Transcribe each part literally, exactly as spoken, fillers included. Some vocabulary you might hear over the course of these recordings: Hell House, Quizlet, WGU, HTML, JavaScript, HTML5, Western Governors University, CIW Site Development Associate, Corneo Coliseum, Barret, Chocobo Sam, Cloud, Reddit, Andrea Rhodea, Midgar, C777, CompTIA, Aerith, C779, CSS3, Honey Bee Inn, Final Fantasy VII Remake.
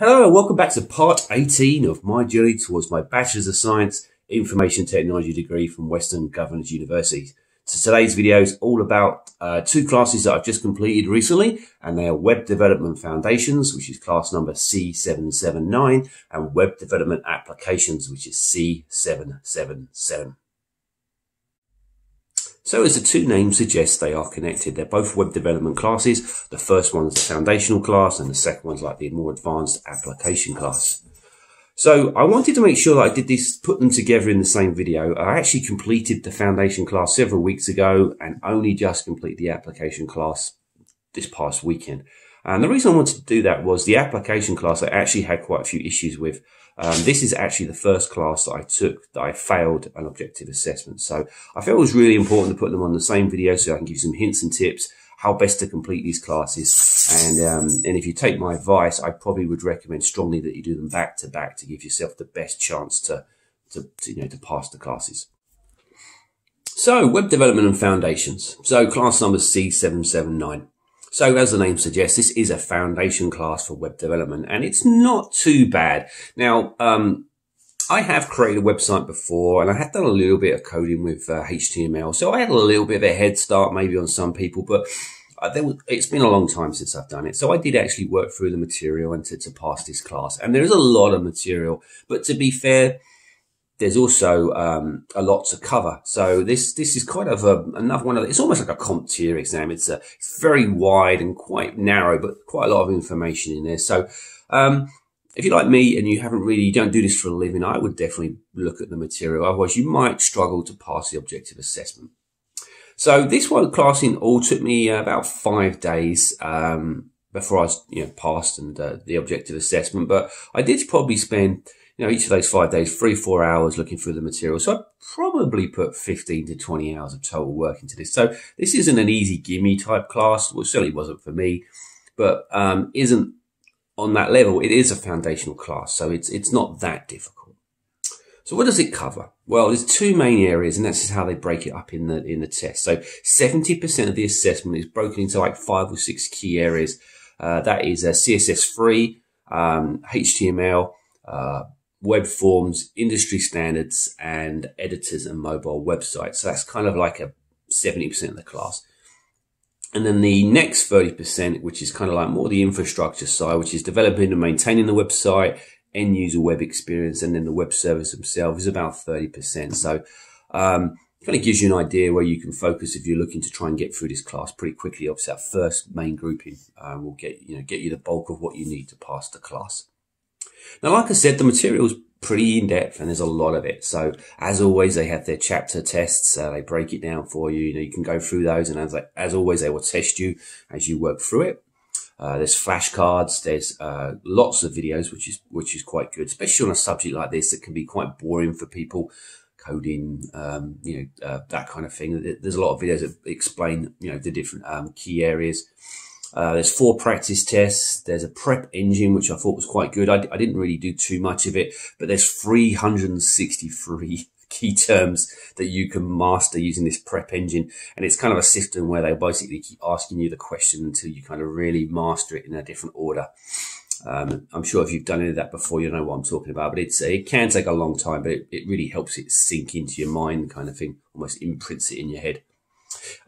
Hello and welcome back to part eighteen of my journey towards my Bachelor's of Science Information Technology degree from Western Governors University. So today's video is all about uh, two classes that I've just completed recently, and they are Web Development Foundations, which is class number C seven seven nine, and Web Development Applications, which is C seven seven seven. So as the two names suggest, they are connected. They're both web development classes. The first one is the foundational class and the second one's like the more advanced application class. So I wanted to make sure that I did this, put them together in the same video. I actually completed the foundation class several weeks ago and only just completed the application class this past weekend. And the reason I wanted to do that was the application class I actually had quite a few issues with. Um, this is actually the first class that I took that I failed an objective assessment. So I felt it was really important to put them on the same video so I can give you some hints and tips how best to complete these classes. And, um, and if you take my advice, I probably would recommend strongly that you do them back to back to give yourself the best chance to, to, to you know, to pass the classes. So web development and foundations. So class number C seven seven nine. So as the name suggests, this is a foundation class for web development, and it's not too bad. Now, um, I have created a website before, and I have done a little bit of coding with uh, H T M L, so I had a little bit of a head start maybe on some people, but I, there was, it's been a long time since I've done it. So I did actually work through the material and to, to pass this class, and there is a lot of material, but to be fair, there's also um, a lot to cover. So this this is kind of a, another one of the, it's almost like a CompTIA exam. It's, a, it's very wide and quite narrow, but quite a lot of information in there. So um, if you're like me and you haven't really, you don't do this for a living, I would definitely look at the material. Otherwise, you might struggle to pass the objective assessment. So this one class in all took me about five days um, before I was, you know, passed and uh, the objective assessment. But I did probably spend, you know, each of those five days, three, four hours looking through the material. So I probably put fifteen to twenty hours of total work into this. So this isn't an easy gimme type class, which certainly wasn't for me, but um, isn't on that level. It is a foundational class, so it's, it's not that difficult. So what does it cover? Well, there's two main areas, and that's how they break it up in the, in the test. So seventy percent of the assessment is broken into like five or six key areas. Uh, that is uh, C S S three, um, H T M L, uh, web forms, industry standards, and editors and mobile websites. So that's kind of like a seventy percent of the class. And then the next thirty percent, which is kind of like more the infrastructure side, which is developing and maintaining the website, end user web experience, and then the web service themselves is about thirty percent. So um, it kind of gives you an idea where you can focus if you're looking to try and get through this class pretty quickly. Obviously, that first main grouping uh, will get, you know, get you the bulk of what you need to pass the class. Now, like I said, the material is pretty in-depth and there's a lot of it. So, as always, they have their chapter tests. Uh, they break it down for you. You know, you can go through those, and as, they, as always, they will test you as you work through it. Uh, there's flashcards. There's uh, lots of videos, which is which is quite good, especially on a subject like this that can be quite boring for people. Coding, um, you know, uh, that kind of thing. There's a lot of videos that explain, you know, the different um, key areas. Uh, there's four practice tests. There's a prep engine, which I thought was quite good. I, I didn't really do too much of it, but there's three hundred sixty-three key terms that you can master using this prep engine. And it's kind of a system where they basically keep asking you the question until you kind of really master it in a different order. Um, I'm sure if you've done any of that before, you know what I'm talking about, but it's, it can take a long time, but it, it really helps it sink into your mind kind of thing, almost imprints it in your head.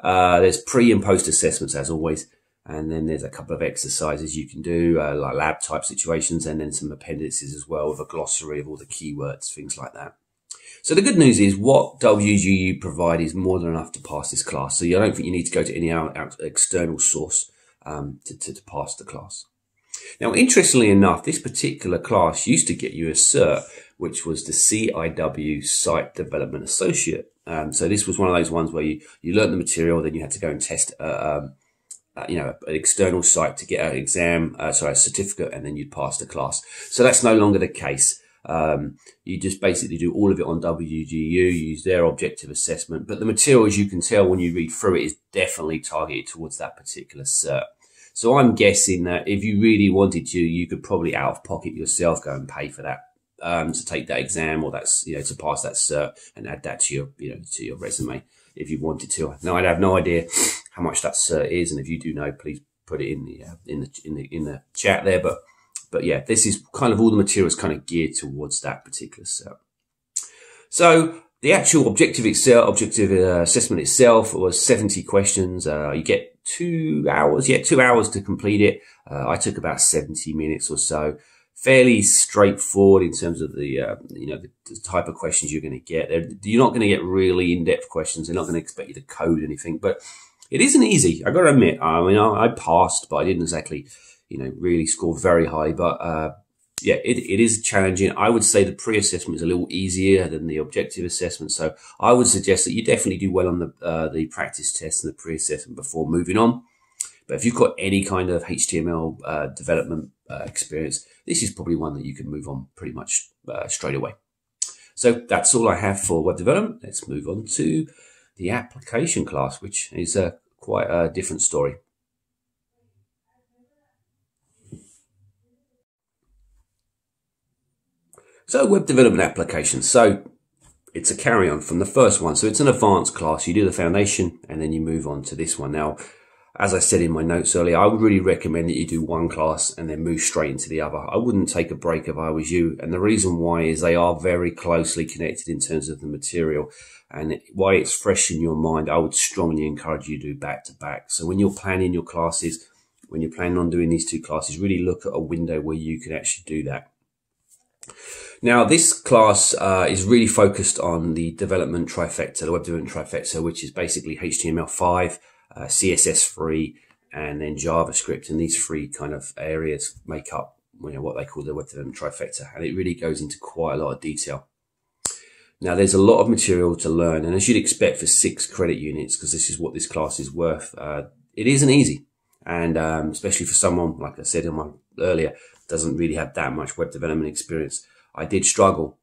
Uh, there's pre and post assessments as always. And then there's a couple of exercises you can do, uh, like lab type situations, and then some appendices as well with a glossary of all the keywords, things like that. So the good news is what W G U provide is more than enough to pass this class. So I don't think you need to go to any external source um, to, to, to pass the class. Now, interestingly enough, this particular class used to get you a cert, which was the C I W Site Development Associate. Um, so this was one of those ones where you, you learnt the material, then you had to go and test uh, um, Uh, you know, an external site to get an exam, uh, sorry, a certificate, and then you'd pass the class. So that's no longer the case. Um, you just basically do all of it on W G U, use their objective assessment. But the material, as you can tell when you read through it, is definitely targeted towards that particular cert. So I'm guessing that if you really wanted to, you could probably out of pocket yourself go and pay for that, um, to take that exam or that's, you know, to pass that cert and add that to your, you know, to your resume if you wanted to. Now, I'd have no idea how much that cert is, and if you do know, please put it in the uh, in the in the in the chat there. But But yeah, this is kind of all the materials kind of geared towards that particular cell. So the actual objective itself, objective assessment itself was seventy questions. Uh, you get two hours, yeah, two hours to complete it. Uh, I took about seventy minutes or so. Fairly straightforward in terms of the, uh, you know, the, the type of questions you're going to get. They're, you're not going to get really in-depth questions. They're not going to expect you to code anything, but it isn't easy. I've got to admit, I mean, I, I passed, but I didn't exactly, you know, really score very high, but, uh, yeah, it, it is challenging. I would say the pre-assessment is a little easier than the objective assessment. So I would suggest that you definitely do well on the, uh, the practice test and the pre-assessment before moving on. But if you've got any kind of H T M L uh, development uh, experience, this is probably one that you can move on pretty much uh, straight away. So that's all I have for web development. Let's move on to the application class, which is uh, quite a different story. So web development applications. So it's a carry on from the first one. So it's an advanced class. You do the foundation and then you move on to this one. Now, as I said in my notes earlier, I would really recommend that you do one class and then move straight into the other. I wouldn't take a break if I was you. And the reason why is they are very closely connected in terms of the material, and why it's fresh in your mind, I would strongly encourage you to do back to back. So when you're planning your classes, when you're planning on doing these two classes, really look at a window where you can actually do that. Now, this class uh, is really focused on the development trifecta, the web development trifecta, which is basically H T M L five, uh, C S S three, and then JavaScript. And these three kind of areas make up, you know, what they call the web development trifecta. And it really goes into quite a lot of detail. Now, there's a lot of material to learn. And as you'd expect for six credit units, because this is what this class is worth, uh, it isn't easy. And um, especially for someone, like I said in my earlier, doesn't really have that much web development experience, I did struggle.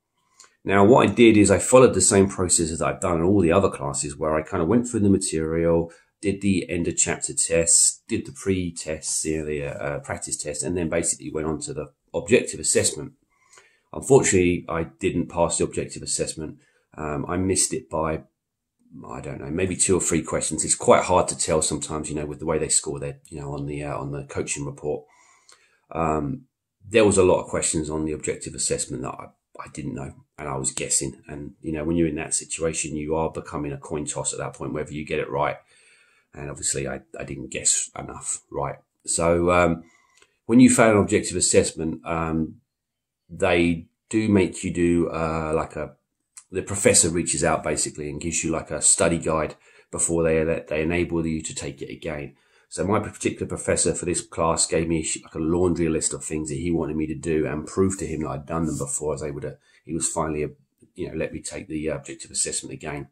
Now, what I did is I followed the same process as I've done in all the other classes, where I kind of went through the material, did the end of chapter tests, did the pre-tests, you know, the uh, practice test, and then basically went on to the objective assessment. Unfortunately, I didn't pass the objective assessment. Um, I missed it by, I don't know, maybe two or three questions. It's quite hard to tell sometimes, you know, with the way they score their, you know, on the uh, on the coaching report. Um, There was a lot of questions on the objective assessment that I, I didn't know, and I was guessing. And, you know, when you're in that situation, you are becoming a coin toss at that point, whether you get it right. And obviously I, I didn't guess enough right. So um, when you fail an objective assessment, um, they do make you do uh, like a, the professor reaches out basically and gives you like a study guide before they, they enable you to take it again. So my particular professor for this class gave me like a laundry list of things that he wanted me to do and prove to him that I'd done them before, as I would have, he was finally, you know, let me take the objective assessment again.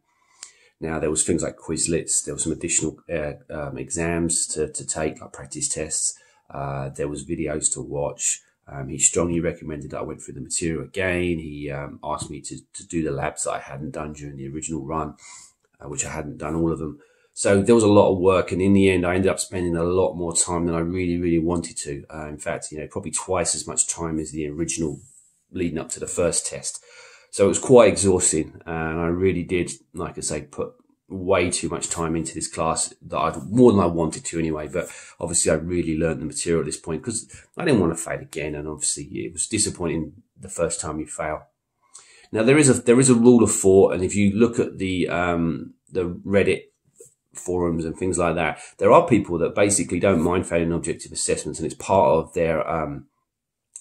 Now, there was things like Quizlets. There were some additional uh, um, exams to, to take, like practice tests. Uh, there was videos to watch. Um, he strongly recommended that I went through the material again. He um, asked me to, to do the labs that I hadn't done during the original run, uh, which I hadn't done all of them. So there was a lot of work, and in the end, I ended up spending a lot more time than I really, really wanted to. Uh, in fact, you know, probably twice as much time as the original leading up to the first test. So it was quite exhausting, and I really did, like I say, put way too much time into this class, that I'd, more than I wanted to anyway. But obviously, I really learned the material at this point, because I didn't want to fail again, and obviously, it was disappointing the first time you fail. Now, there is a there is a rule of four, and if you look at the um, the Reddit forums and things like that, there are people that basically don't mind failing objective assessments, and it's part of their um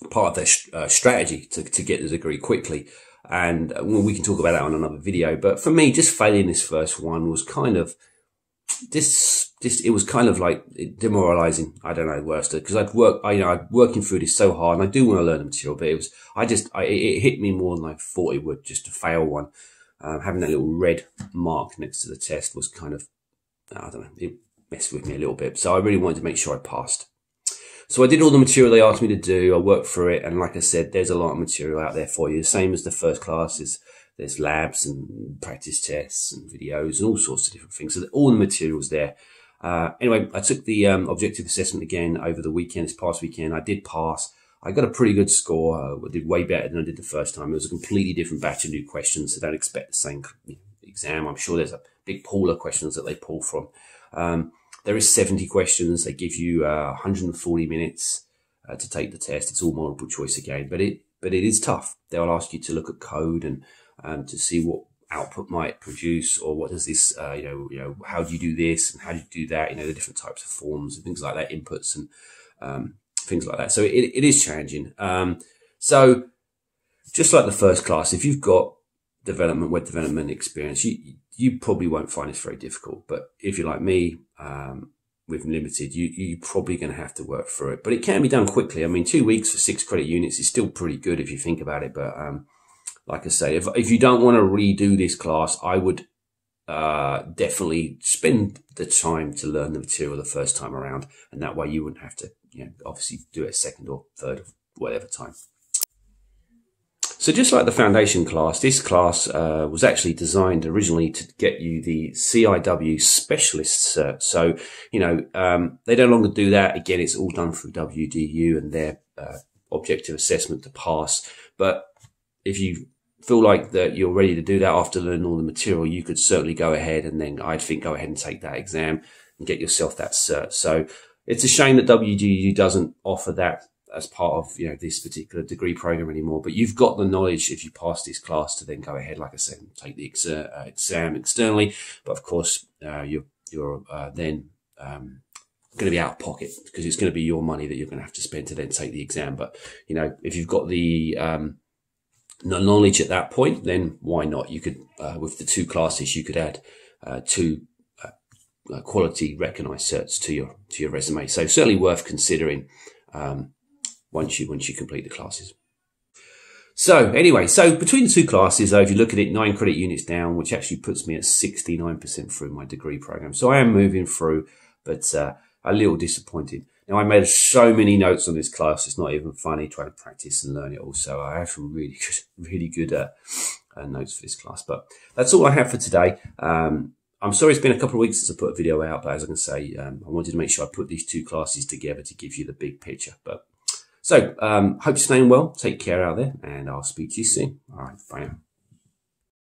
part of their uh, strategy to, to get the degree quickly. And we can talk about that on another video, but for me, just failing this first one was kind of this just it was kind of like demoralizing. I don't know worse, because I'd work I you know I'd working through this so hard, and I do want to learn the material, but it was I just I, it hit me more than I thought it would, just to fail one. Um, having that little red mark next to the test was kind of, I don't know, it messed with me a little bit. So I really wanted to make sure I passed. So I did all the material they asked me to do. I worked through it. And like I said, there's a lot of material out there for you. The same as the first classes, there's labs and practice tests and videos and all sorts of different things. So all the material's there. Uh, anyway, I took the um, objective assessment again over the weekend, this past weekend. I did pass. I got a pretty good score. I did way better than I did the first time. It was a completely different batch of new questions. So don't expect the same exam. I'm sure there's a big pool of questions that they pull from. Um, there is seventy questions. They give you uh, one hundred forty minutes. uh, to take the test. It's all multiple choice again, but it but it is tough. They'll ask you to look at code and um, to see what output might produce, or what does this, uh, you know, you know, how do you do this and how do you do that? You know, the different types of forms and things like that, inputs and um, things like that. So it, it is challenging. Um, so just like the first class, if you've got development, web development experience, you you probably won't find this very difficult. But if you're like me, um, with limited, you you're probably going to have to work through it. But it can be done quickly. I mean, two weeks for six credit units is still pretty good if you think about it. But um, like I say, if, if you don't want to redo this class, I would uh, definitely spend the time to learn the material the first time around. And that way you wouldn't have to, you know, obviously do it a second or third or whatever time. So just like the foundation class, this class uh, was actually designed originally to get you the C I W specialist cert. So, you know, um, they no longer do that. Again, it's all done through W D U and their uh, objective assessment to pass. But if you feel like that you're ready to do that after learning all the material, you could certainly go ahead, and then I'd think go ahead and take that exam and get yourself that cert. So it's a shame that W D U doesn't offer that as part of, you know, this particular degree program anymore, but you've got the knowledge if you pass this class to then go ahead, like I said, and take the ex uh, exam externally. But of course, uh, you're, you're uh, then um, going to be out of pocket, because it's going to be your money that you're going to have to spend to then take the exam. But, you know, if you've got the um, knowledge at that point, then why not? You could, uh, with the two classes, you could add uh, two uh, quality recognized certs to your, to your resume. So certainly worth considering. Um, Once you once you complete the classes. So anyway, so between the two classes, though, if you look at it, nine credit units down, which actually puts me at sixty-nine percent through my degree program. So I am moving through, but uh, a little disappointed. Now, I made so many notes on this class; it's not even funny trying to practice and learn it all. So I have some really good, really good uh, uh, notes for this class. But that's all I have for today. Um, I'm sorry it's been a couple of weeks since I put a video out, but as I can say, um, I wanted to make sure I put these two classes together to give you the big picture. But So, um, hope you're staying well. Take care out there, and I'll speak to you soon. All right, bye now.